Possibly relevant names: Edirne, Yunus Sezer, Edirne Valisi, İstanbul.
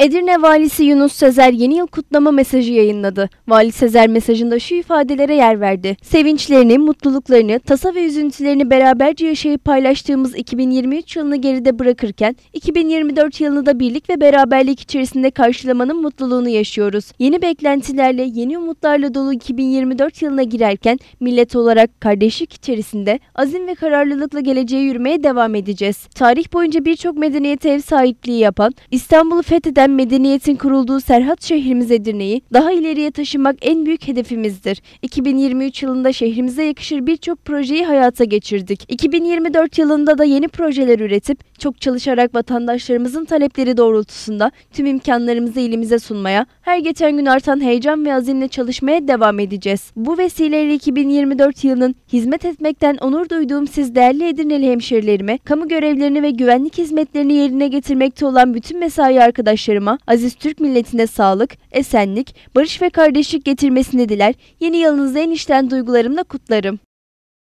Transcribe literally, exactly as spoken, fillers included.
Edirne Valisi Yunus Sezer yeni yıl kutlama mesajı yayınladı. Vali Sezer mesajında şu ifadelere yer verdi. Sevinçlerini, mutluluklarını, tasa ve üzüntülerini beraberce yaşayıp paylaştığımız iki bin yirmi üç yılını geride bırakırken, iki bin yirmi dört yılını da birlik ve beraberlik içerisinde karşılamanın mutluluğunu yaşıyoruz. Yeni beklentilerle, yeni umutlarla dolu iki bin yirmi dört yılına girerken, millet olarak kardeşlik içerisinde azim ve kararlılıkla geleceğe yürümeye devam edeceğiz. Tarih boyunca birçok medeniyete ev sahipliği yapan, İstanbul'u fetheden medeniyetin kurulduğu Serhat şehrimiz Edirne'yi daha ileriye taşımak en büyük hedefimizdir. iki bin yirmi üç yılında şehrimize yakışır birçok projeyi hayata geçirdik. iki bin yirmi dört yılında da yeni projeler üretip çok çalışarak vatandaşlarımızın talepleri doğrultusunda tüm imkanlarımızı ilimize sunmaya, her geçen gün artan heyecan ve azimle çalışmaya devam edeceğiz. Bu vesileyle iki bin yirmi dört yılının hizmet etmekten onur duyduğum siz değerli Edirneli hemşerilerime, kamu görevlerini ve güvenlik hizmetlerini yerine getirmekte olan bütün mesai arkadaşlarıma, aziz Türk milletine sağlık, esenlik, barış ve kardeşlik getirmesini diler. Yeni yılınızı en içten duygularımla kutlarım.